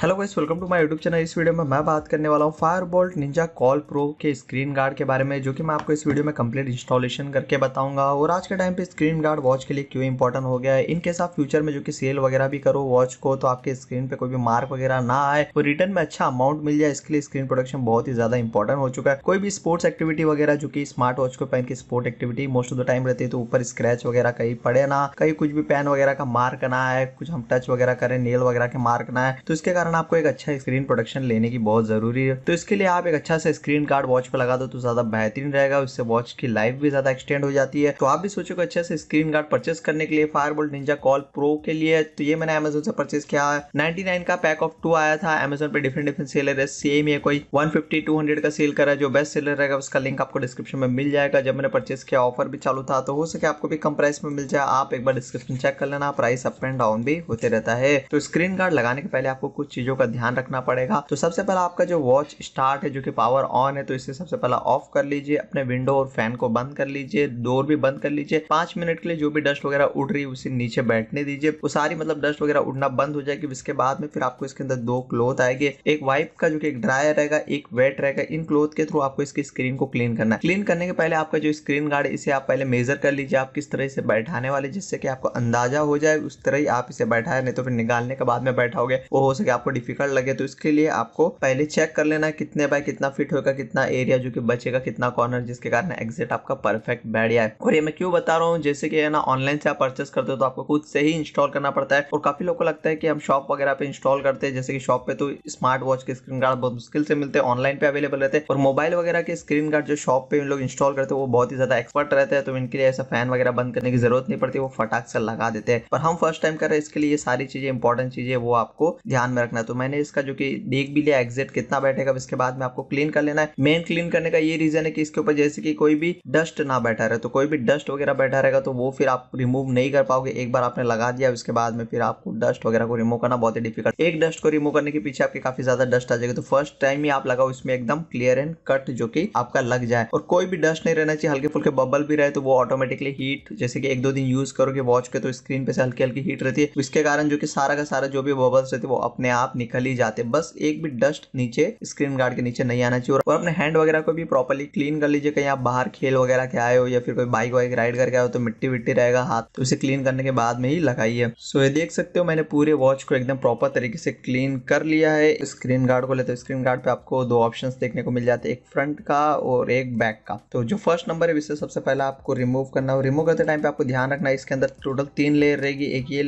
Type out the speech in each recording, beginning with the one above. Hello guys, welcome to my YouTube channel. इस video में मैं बात करने वाला हूँ फायरबोल्ट निंजा कॉल प्रो के स्क्रीन गार्ड के बारे में, जो कि मैं आपको इस वीडियो में कंप्लीट इंस्टॉलेशन करके बताऊंगा। और आज के टाइम पे स्क्रीन गार्ड वॉच के लिए क्यों इंपॉर्टेंट हो गया है, इन केस आप फ्यूचर में जो कि सेल वगैरह भी करो वॉच को, तो आपके स्क्रीन पे कोई भी मार्क वगैरह ना आए और रिटर्न में अच्छा अमाउंट मिल जाए, इसके लिए स्क्रीन प्रोटेक्शन बहुत ही ज्यादा इंपॉर्टेंट हो चुका है। कोई भी स्पोर्ट्स एक्टिविटी वगैरह जो कि स्मार्ट वॉच को पहन के sport activity most of the time रहती है, तो ऊपर स्क्रैच वगैरह कहीं पड़े ना, कहीं कुछ भी पेन वगैरह का मार्क ना आए, कुछ हम टच वगैरह करें, नेल वगैरह के मार्क ना आए, तो इसके आपको एक अच्छा स्क्रीन प्रोटेक्शन लेने की बहुत जरूरी है। तो इसके लिए आप एक अच्छा सा स्क्रीन गार्ड वॉच पे लगा दो तो ज्यादा बेहतरीन रहेगा, उससे वॉच की लाइफ भी ज्यादा एक्सटेंड हो जाती है। तो आप भी सोचो अच्छे से स्क्रीन गार्ड परचेस करने के लिए फायरबोल्ट निंजा कॉल प्रो के लिए। तो ये मैंने अमेजोन से परचेस किया है, 99 का पैक ऑफ 2 आया था। अमेजोन पे डिफरेंट डिफरेंट सेलर है, सेम ये कोई 150-200 का सेल करा, जो बेस्ट सेलर रहेगा उसका लिंक आपको डिस्क्रिप्शन में मिल जाएगा। जब मैंने परचेस किया ऑफर भी चालू था, तो हो सके आपको भी कम प्राइस में मिल जाए। आप एक बार डिस्क्रिप्शन चेक कर लेना, प्राइस अप एंड डाउन भी होते रहता है। तो स्क्रीन गार्ड लगाने के पहले आपको कुछ चीजों का ध्यान रखना पड़ेगा। तो सबसे पहले आपका जो वॉच स्टार्ट है जो कि पावर ऑन है, तो इसे सबसे पहले ऑफ कर लीजिए। अपने विंडो और फैन को बंद कर लीजिए, डोर भी बंद कर लीजिए। 5 मिनट के लिए जो भी डस्ट वगैरह उड़ रही है उसे नीचे बैठने दीजिए, वो सारी मतलब डस्ट वगैरह उड़ना बंद हो जाएगी। इसके बाद में फिर आपको इसके अंदर 2 क्लोथ आएंगे, एक वाइप का जो कि एक ड्राई रहेगा, एक वेट रहेगा। इन क्लोथ के थ्रू आपको इसकी स्क्रीन को क्लीन करना है। क्लीन करने के पहले आपका जो स्क्रीन गार्ड इसे आप पहले मेजर कर लीजिए, आप किस तरह से बैठाने वाले, जिससे कि आपको अंदाजा हो जाए उस तरह ही आप इसे बैठाए, नहीं तो फिर निकालने के बाद में बैठाओगे वो हो सके आपको डिफिकल्ट लगे। तो इसके लिए आपको पहले चेक कर लेना कितने बाय कितना फिट होगा, कितना एरिया जो कि बचेगा, कितना कॉर्नर, जिसके कारण एग्जिट आपका परफेक्ट बैठ जाए। और ये मैं क्यों बता रहा हूँ, जैसे कि है ना ऑनलाइन से आप परचेस करते हो तो आपको खुद से ही इंस्टॉल करना पड़ता है। और काफी लोगों को लगता है कि हम शॉप वगैरह पे इंस्टॉल करते हैं, जैसे कि शॉप पे तो स्मार्ट वॉच के स्क्रीन गार्ड बहुत मुश्किल से मिलते हैं, ऑनलाइन पे अवेलेबल रहते हैं। और मोबाइल वगैरह के स्क्रीन गार्ड जो शॉप पे लोग इंस्टॉल करते हैं वो बहुत ही ज्यादा एक्सपर्ट रहते हैं, तो इनके लिए ऐसा फैन वगैरह बंद करने की जरूरत नहीं पड़ती, वो फटाक से लगा देते हैं। पर हम फर्स्ट टाइम कर रहे हैं, इसके लिए सारी चीजें इंपॉर्टेंट चीजें वो आपको ध्यान में रखना है। तो मैंने इसका जो कि देख भी लिया एग्जिट कितना बैठेगा, इसके बाद में आपको क्लीन कर लेना है। मेन क्लीन करने का ये रीजन है कि इसके ऊपर जैसे कि कोई भी डस्ट ना बैठा रहे, तो कोई भी डस्ट वगैरह बैठा रहेगा तो वो फिर आप रिमूव नहीं कर पाओगे। एक बार आपने लगा दिया उसके बाद में फिर आपको डस्ट वगैरह को रिमूव करना बहुत ही डिफिकल्ट। एक डस्ट को रिमूव करने के पीछे आपके काफी ज्यादा डस्ट आ जाएगी, तो फर्स्ट टाइम ही आप लगाओ इसमें एकदम क्लियर एंड कट जो कि आपका लग जाए। और कोई भी डस्ट नहीं रहना चाहिए, हल्के फुल्के बबल भी रहे तो वो ऑटोमेटिकली हीट, जैसे कि 1-2 दिन यूज करोगे वॉच के तो स्क्रीन पे से हल्की हल्की हीट रहती है, इसके कारण जो कि सारा का सारा जो भी बबल्स रहते हैं वो अपने आप निकल ही जाते। बस एक भी डस्ट नीचे स्क्रीन गार्ड के नीचे नहीं आना चाहिए। और अपने हैंड वगैरह को भी प्रॉपर्ली क्लीन कर लीजिए। कहीं आप बाहर खेल वगैरह के आए हो या फिर कोई बाइक वाइक राइड करके आए हो तो मिट्टी विट्टी रहेगा हाथ, तो उसे क्लीन करने के बाद में ही लगाइए। सो ये देख सकते हो मैंने पूरे वॉच को एकदम प्रॉपर तरीके से क्लीन कर लिया है। स्क्रीन गार्ड को लेते तो स्क्रीन गार्ड पे आपको 2 ऑप्शन देखने को मिल जाते हैं, एक फ्रंट का और एक बैक का। तो जो फर्स्ट नंबर है इससे सबसे पहले आपको रिमूव करना है। रिमूव करते टाइम पे आपको ध्यान रखना है इसके अंदर टोटल 3 लेयर रहेगी, एक ये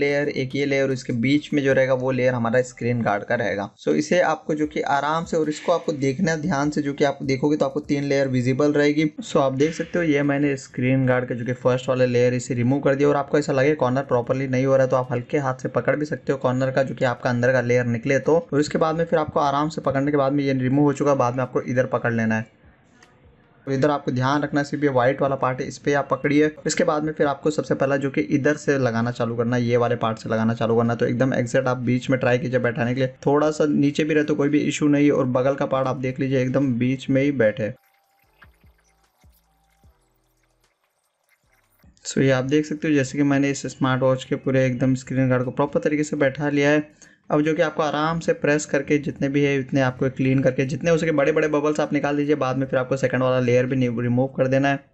लेयर, इसके बीच में जो रहेगा वो लेयर हमारा स्क्रीन गार्ड का रहेगा। सो इसे आपको जो कि आराम से और इसको आपको देखना ध्यान से, जो कि आप देखोगे तो आपको 3 लेयर विजिबल रहेगी। सो आप देख सकते हो ये मैंने स्क्रीन गार्ड का जो कि फर्स्ट वाले लेयर इसे रिमूव कर दिया। और आपको ऐसा लगे कॉर्नर प्रॉपर्ली नहीं हो रहा तो आप हल्के हाथ से पकड़ भी सकते हो कॉर्नर का, जो कि आपका अंदर का लेयर निकले तो। और उसके बाद में फिर आपको आराम से पकड़ने के बाद में ये रिमूव हो चुका, बाद में आपको इधर पकड़ लेना है। इधर आपको ध्यान रखना सिर्फ ये व्हाइट वाला पार्ट है, इस पे आप पकड़िए। इसके बाद में फिर आपको सबसे पहला जो कि इधर से लगाना चालू करना, ये वाले पार्ट से लगाना चालू करना। तो एकदम एग्जैक्ट आप बीच में ट्राई कीजिए बैठाने के लिए, थोड़ा सा नीचे भी रहे तो कोई भी इशू नहीं। और बगल का पार्ट आप देख लीजिए एकदम बीच में ही बैठे। सो ये आप देख सकते हो जैसे कि मैंने इस स्मार्ट वॉच के पूरे एकदम स्क्रीन गार्ड को प्रॉपर तरीके से बैठा लिया है। अब जो कि आपको आराम से प्रेस करके जितने भी है उतने आपको क्लीन करके जितने उसके बड़े बड़े बबल्स आप निकाल दीजिए। बाद में फिर आपको सेकंड वाला लेयर भी रिमूव कर देना है।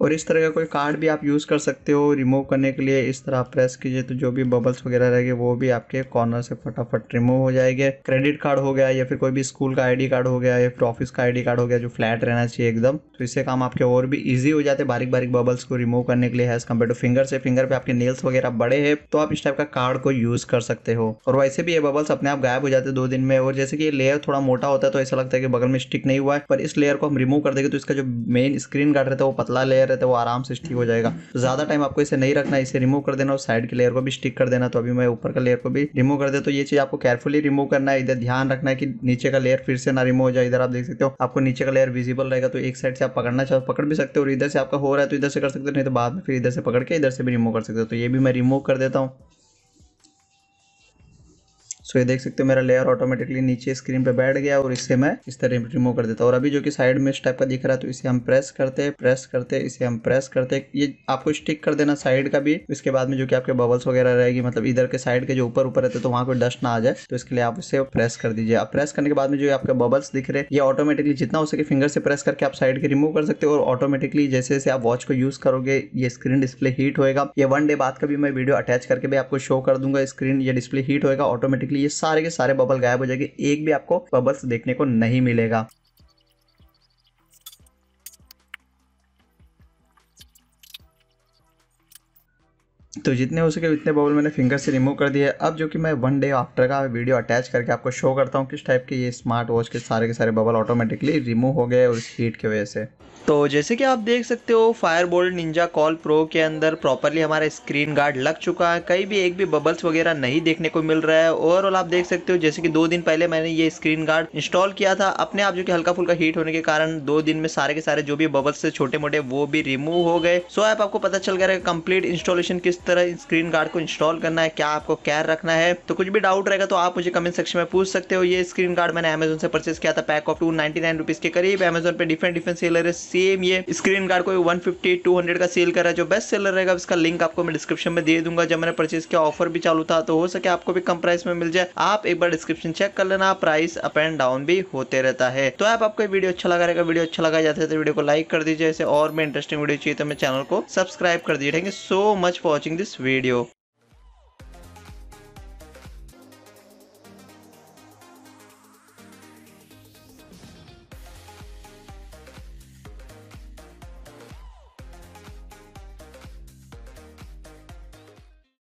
और इस तरह का कोई कार्ड भी आप यूज़ कर सकते हो रिमूव करने के लिए, इस तरह आप प्रेस कीजिए तो जो भी बबल्स वगैरह रहेंगे वो भी आपके कॉर्नर से फटाफट रिमूव हो जाएंगे। क्रेडिट कार्ड हो गया या फिर कोई भी स्कूल का आईडी कार्ड हो गया या फिर ऑफिस का आईडी कार्ड हो गया जो फ्लैट रहना चाहिए एकदम, तो इससे काम आपके और भी ईजी हो जाते बारीक बारीक बबल्स को रिमूव करने के लिए एज कम्पेयर टू फिंगर से। फिंगर पे आपके नेल्स वगैरह बड़े हैं तो आप इस टाइप का कार्ड को यूज़ कर सकते हो। और वैसे भी ये बबल्स अपने आप गायब हो जाते 2 दिन में। और जैसे कि ये लेयर थोड़ा मोटा होता है तो ऐसा लगता है कि बगल में स्टिक नहीं हुआ है, पर इस लेयर को हम रिमूव कर देंगे तो इसका जो मेन स्क्रीन गार्ड रहता है वो पतला लेयर रहता है वो आराम से स्टिक हो जाएगा। तो ज्यादा टाइम आपको इसे नहीं रखना, इसे रिमूव कर देना और साइड के लेयर को भी स्टिक कर देना। तो अभी मैं ऊपर का लेयर को भी रिमूव कर दे, तो ये चीज आपको केयरफुली रिमूव करना है। इधर ध्यान रखना है कि नीचे का लेयर फिर से ना रिमूव हो जाए। इधर आप देख सकते हो आपको नीचे का लेयर विजिबल रहेगा, तो एक साइड से आप पकड़ना चाहो पकड़ भी सकते हो, और इधर से आपका हो रहा है तो इधर से कर सकते हो, नहीं तो बाद में फिर इधर से पकड़ के इधर से भी रिमूव कर सकते हो। तो ये भी मैं रिमूव कर देता हूँ। सो ये देख सकते हो मेरा लेयर ऑटोमेटिकली नीचे स्क्रीन पे बैठ गया और इससे मैं इस तरह रिमूव कर देता हूँ। और अभी जो कि साइड में इस टाइप का दिख रहा है तो इसे हम प्रेस करते इसे हम प्रेस करते, ये आपको स्टिक कर देना साइड का भी। इसके बाद में जो कि आपके बबल्स वगैरह रहेगी, मतलब इधर के साइड के जो ऊपर रहते तो वहां कोई डस्ट ना आ जाए, तो इसके लिए आप इसे प्रेस कर दीजिए। आप प्रेस करने के बाद में जो आपके बबल्स दिख रहे हैं ये ऑटोमेटिकली जितना हो सके फिंगर से प्रेस करके आप साइड के रिमूव कर सकते हो। और ऑटोमेटिकली जैसे जैसे आप वॉच को यूज करोगे ये स्क्रीन डिस्प्ले हीट होएगा। ये वन डे बाद का भी मैं वीडियो अटैच करके भी आपको शो कर दूंगा। स्क्रीन ये डिस्प्ले हीट होएगा ऑटोमेटिकली, ये सारे के सारे बबल गायब हो जाएंगे, एक भी आपको बबल्स देखने को नहीं मिलेगा। तो जितने हो सके उतने बबल मैंने फिंगर से रिमूव कर दिए। अब जो कि मैं वन डे आफ्टर का वीडियो अटैच करके आपको शो करता हूँ किस टाइप के ये स्मार्ट वॉच के सारे बबल ऑटोमेटिकली रिमूव हो गए और इस हीट की वजह से। तो जैसे कि आप देख सकते हो फायरबोल्ट निंजा कॉल प्रो के अंदर प्रॉपरली हमारा स्क्रीन गार्ड लग चुका है, कहीं भी एक भी बबल्स वगैरह नहीं देखने को मिल रहा है। ओवरऑल आप देख सकते हो जैसे कि 2 दिन पहले मैंने ये स्क्रीन गार्ड इंस्टॉल किया था अपने आप, जो कि हल्का फुल्का हीट होने के कारण 2 दिन में सारे के सारे जो भी बबल्स थे छोटे मोटे वो भी रिमूव हो गए। सो ऐप आपको पता चल गया कंप्लीट इंस्टॉलेशन किस तरह स्क्रीन गार्ड को इंस्टॉल करना है, क्या आपको केयर रखना है। तो कुछ भी डाउट रहेगा तो आप मुझे कमेंट सेक्शन में पूछ सकते हो। ये स्क्रीन गार्ड मैंने अमेजोन से परचेस किया था, पैक ऑफ 299 रुपीज के करीब। अमेजोन पे डिफरेंट सेलर है सेम ये स्क्रीन गार्ड को 150-200 का सेल कर रहा है। जो बेस्ट सेलर रहेगा इसका लिंक आपको मैं डिस्क्रिप्शन में दे दूंगा। जब मैंने परचेस किया ऑफर भी चालू था, तो हो सके आपको भी कम प्राइस में मिल जाए। आप एक बार डिस्क्रिप्शन चेक कर लेना, प्राइस अप एंड डाउन भी होते रहता है। तो ऐप आपको वीडियो अच्छा लगा रहेगा, वीडियो अच्छा लगा जाता है तो वीडियो को लाइक कर दीजिए। और मैं इंटरेस्टिंग वीडियो चाहिए तो मेरे चैनल को सब्सक्राइब कर दीजिए। Thank you so much for watching this video।